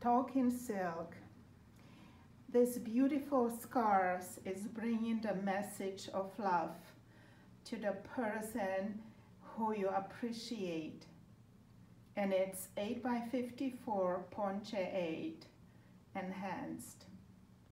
Talking Silk. This beautiful scarf is bringing the message of love to the person who you appreciate. And it's 8 by 54 Ponge 8 enhanced.